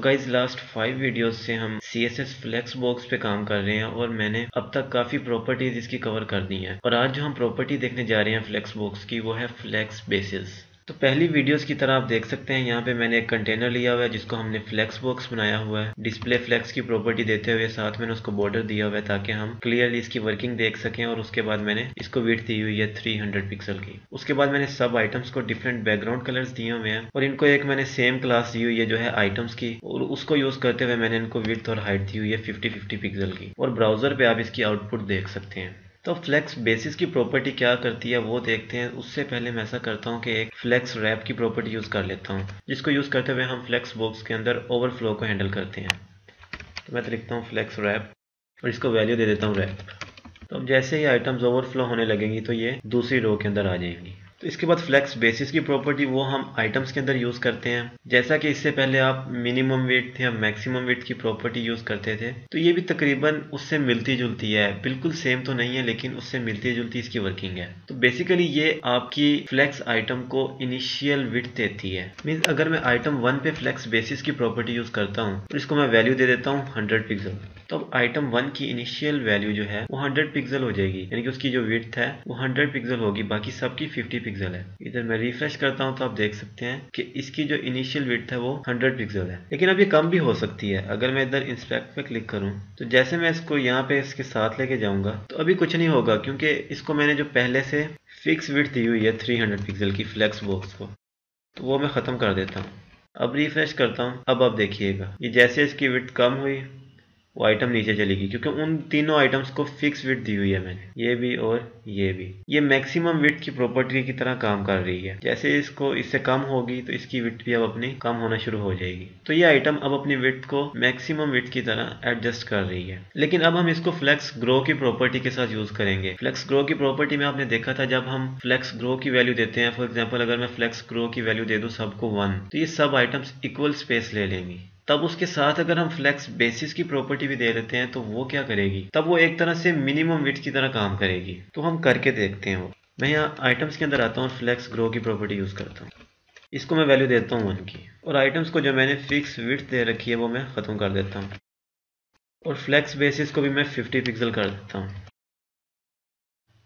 तो guys last 5 videos से हम CSS फ्लेक्स बॉक्स पे काम कर रहे हैं और मैंने अब तक काफी प्रॉपर्टीज इसकी कवर कर दी हैं और आज जो हम प्रॉपर्टी देखने जा रहे हैं फ्लेक्स बॉक्स की वो है फ्लेक्स बेसिस। तो पहली वीडियोस की तरह आप देख सकते हैं यहाँ पे मैंने एक कंटेनर लिया हुआ है जिसको हमने फ्लेक्स बॉक्स बनाया हुआ है। डिस्प्ले फ्लेक्स की प्रॉपर्टी देते हुए साथ मैंने उसको बॉर्डर दिया हुआ है ताकि हम क्लियरली इसकी वर्किंग देख सकें और उसके बाद मैंने इसको विड्थ दी हुई है 300 पिक्सल की। उसके बाद मैंने सब आइटम्स को डिफरेंट बैकग्राउंड कलर्स दिए हुए हैं और इनको एक मैंने सेम क्लास दी हुई है जो है आइटम्स की और उसको यूज करते हुए मैंने इनको विड्थ और हाइट दी हुई है 50-50 पिक्सल की और ब्राउजर पे आप इसकी आउटपुट देख सकते हैं। तो फ्लेक्स बेसिस की प्रॉपर्टी क्या करती है वो देखते हैं। उससे पहले मैं ऐसा करता हूँ कि एक फ्लेक्स रैप की प्रॉपर्टी यूज़ कर लेता हूँ जिसको यूज़ करते हुए हम फ्लेक्स बॉक्स के अंदर ओवरफ्लो को हैंडल करते हैं। तो मैं तो लिखता हूँ फ्लेक्स रैप और इसको वैल्यू दे देता हूँ रैप। तो अब जैसे ही आइटम्स ओवरफ्लो होने लगेंगी तो ये दूसरी रो के अंदर आ जाएंगी। तो इसके बाद फ्लेक्स बेसिस की प्रॉपर्टी वो हम आइटम्स के अंदर यूज़ करते हैं। जैसा कि इससे पहले आप मिनिमम विड्थ या मैक्सिमम विड्थ की प्रॉपर्टी यूज़ करते थे तो ये भी तकरीबन उससे मिलती जुलती है, बिल्कुल सेम तो नहीं है लेकिन उससे मिलती जुलती इसकी वर्किंग है। तो बेसिकली ये आपकी फ्लेक्स आइटम को इनिशियल विड्थ देती है। मीन्स अगर मैं आइटम 1 पे फ्लेक्स बेसिस की प्रॉपर्टी यूज़ करता हूँ तो इसको मैं वैल्यू दे देता हूँ 100 पिक्सल। तो अब आइटम 1 की इनिशियल वैल्यू जो है वो 100 पिक्सल हो जाएगी यानी कि उसकी जो विड्थ है वो 100 पिक्सल होगी, बाकी सबकी 50 पिक्सल है। इधर मैं रिफ्रेश करता हूं तो आप देख सकते हैं कि इसकी जो इनिशियल विड्थ है वो 100 पिक्सल है लेकिन अब ये कम भी हो सकती है। अगर मैं इधर इंस्पेक्ट पे क्लिक करूं तो जैसे मैं इसको यहाँ पे इसके साथ लेके जाऊंगा तो अभी कुछ नहीं होगा क्योंकि इसको मैंने जो पहले से फिक्स विड्थ दी हुई है 300 पिक्सल की फ्लेक्स बॉक्स को तो वो मैं ख़त्म कर देता हूँ। अब रिफ्रेश करता हूँ, अब आप देखिएगा ये जैसे इसकी विड्थ कम हुई वो आइटम नीचे चलेगी क्योंकि उन तीनों आइटम्स को फिक्स विड्थ दी हुई है मैंने, ये भी और ये भी। ये मैक्सिमम विड्थ की प्रॉपर्टी की तरह काम कर रही है, जैसे इसको इससे कम होगी तो इसकी विड्थ भी अब अपनी कम होना शुरू हो जाएगी। तो ये आइटम अब अपनी विड्थ को मैक्सिमम विड्थ की तरह एडजस्ट कर रही है। लेकिन अब हम इसको फ्लेक्स ग्रो की प्रॉपर्टी के साथ यूज करेंगे। फ्लेक्स ग्रो की प्रॉपर्टी में आपने देखा था जब हम फ्लेक्स ग्रो की वैल्यू देते हैं, फॉर एग्जाम्पल अगर मैं फ्लेक्स ग्रो की वैल्यू दे दूँ सबको 1 तो ये सब आइटम्स इक्वल स्पेस ले लेंगी। तब उसके साथ अगर हम फ्लेक्स बेसिस की प्रॉपर्टी भी दे देते हैं तो वो क्या करेगी, तब वो एक तरह से मिनिमम विड्थ की तरह काम करेगी। तो हम करके देखते हैं वो। मैं यहाँ आइटम्स के अंदर आता हूँ और फ्लेक्स ग्रो की प्रॉपर्टी यूज़ करता हूँ। इसको मैं वैल्यू देता हूँ 1 की और आइटम्स को जो मैंने फिक्स विड्थ दे रखी है वो मैं ख़त्म कर देता हूँ और फ्लेक्स बेसिस को भी मैं 50 पिक्सल कर देता हूँ।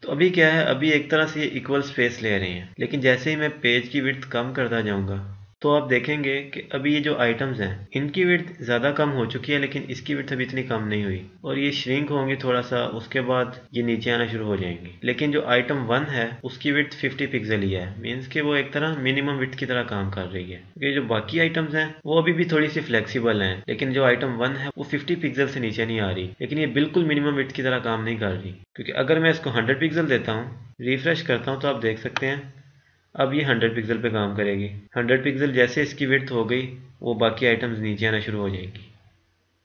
तो अभी क्या है, अभी एक तरह से ये इक्वल स्पेस ले रहे हैं लेकिन जैसे ही मैं पेज की विड्थ कम करता जाऊँगा तो आप देखेंगे कि अभी ये जो आइटम्स हैं इनकी विड्थ ज़्यादा कम हो चुकी है लेकिन इसकी विड्थ अभी इतनी कम नहीं हुई और ये श्रिंक होंगे थोड़ा सा, उसके बाद ये नीचे आना शुरू हो जाएंगे। लेकिन जो आइटम 1 है उसकी विड्थ 50 पिक्सल ही है, मीन्स कि वो एक तरह मिनिमम विड्थ की तरह काम कर रही है। ये जो बाकी आइटम्स हैं वो अभी भी थोड़ी सी फ्लेक्सीबल हैं लेकिन जो आइटम 1 है वो 50 पिक्सल से नीचे नहीं आ रही लेकिन ये बिल्कुल मिनिमम विड्थ की तरह काम नहीं कर रही। क्योंकि अगर मैं इसको 100 पिक्सल देता हूँ, रिफ्रेश करता हूँ तो आप देख सकते हैं अब ये 100 पिक्सल पे काम करेगी। 100 पिक्सल जैसे इसकी विड्थ हो गई वो बाकी आइटम्स नीचे आना शुरू हो जाएगी,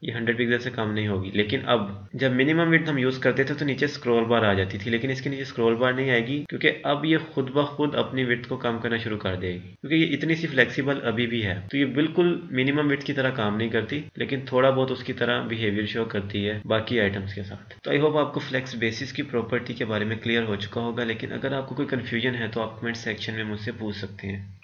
ये 100 पिक्सल से कम नहीं होगी। लेकिन अब जब मिनिमम विड्थ हम यूज़ करते थे तो नीचे स्क्रॉल बार आ जाती थी लेकिन इसके नीचे स्क्रॉल बार नहीं आएगी क्योंकि अब ये खुद ब खुद अपनी विड्थ को कम करना शुरू कर देगी क्योंकि ये इतनी सी फ्लेक्सिबल अभी भी है। तो ये बिल्कुल मिनिमम विड्थ की तरह काम नहीं करती लेकिन थोड़ा बहुत उसकी तरह बिहेवियर शो करती है बाकी आइटम्स के साथ। तो आई होप आपको फ्लेक्स बेसिस की प्रॉपर्टी के बारे में क्लियर हो चुका होगा लेकिन अगर आपको कोई कन्फ्यूजन है तो आप कमेंट सेक्शन में मुझसे पूछ सकते हैं।